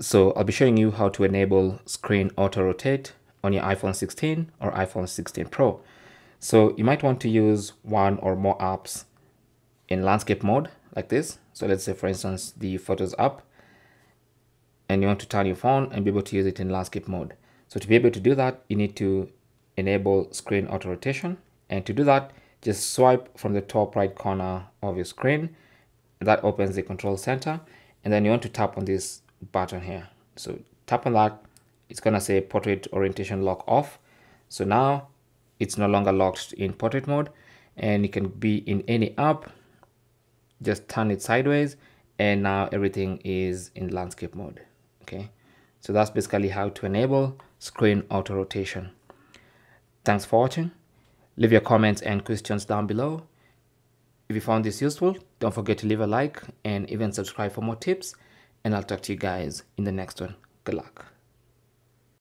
So I'll be showing you how to enable screen auto rotate on your iPhone 16 or iPhone 16 Pro. So you might want to use one or more apps in landscape mode like this. So let's say, for instance, the Photos app, and you want to turn your phone and be able to use it in landscape mode. So to be able to do that, you need to enable screen auto rotation. And to do that, just swipe from the top right corner of your screen. That opens the Control Center. And then you want to tap on this button here. So tap on that. It's going to say Portrait Orientation Lock off. So now it's no longer locked in portrait mode, and it can be in any app. Just turn it sideways, and now everything is in landscape mode. Okay, so that's basically how to enable screen auto rotation. Thanks for watching. Leave your comments and questions down below. If you found this useful, don't forget to leave a like and even subscribe for more tips, and I'll talk to you guys in the next one. Good luck.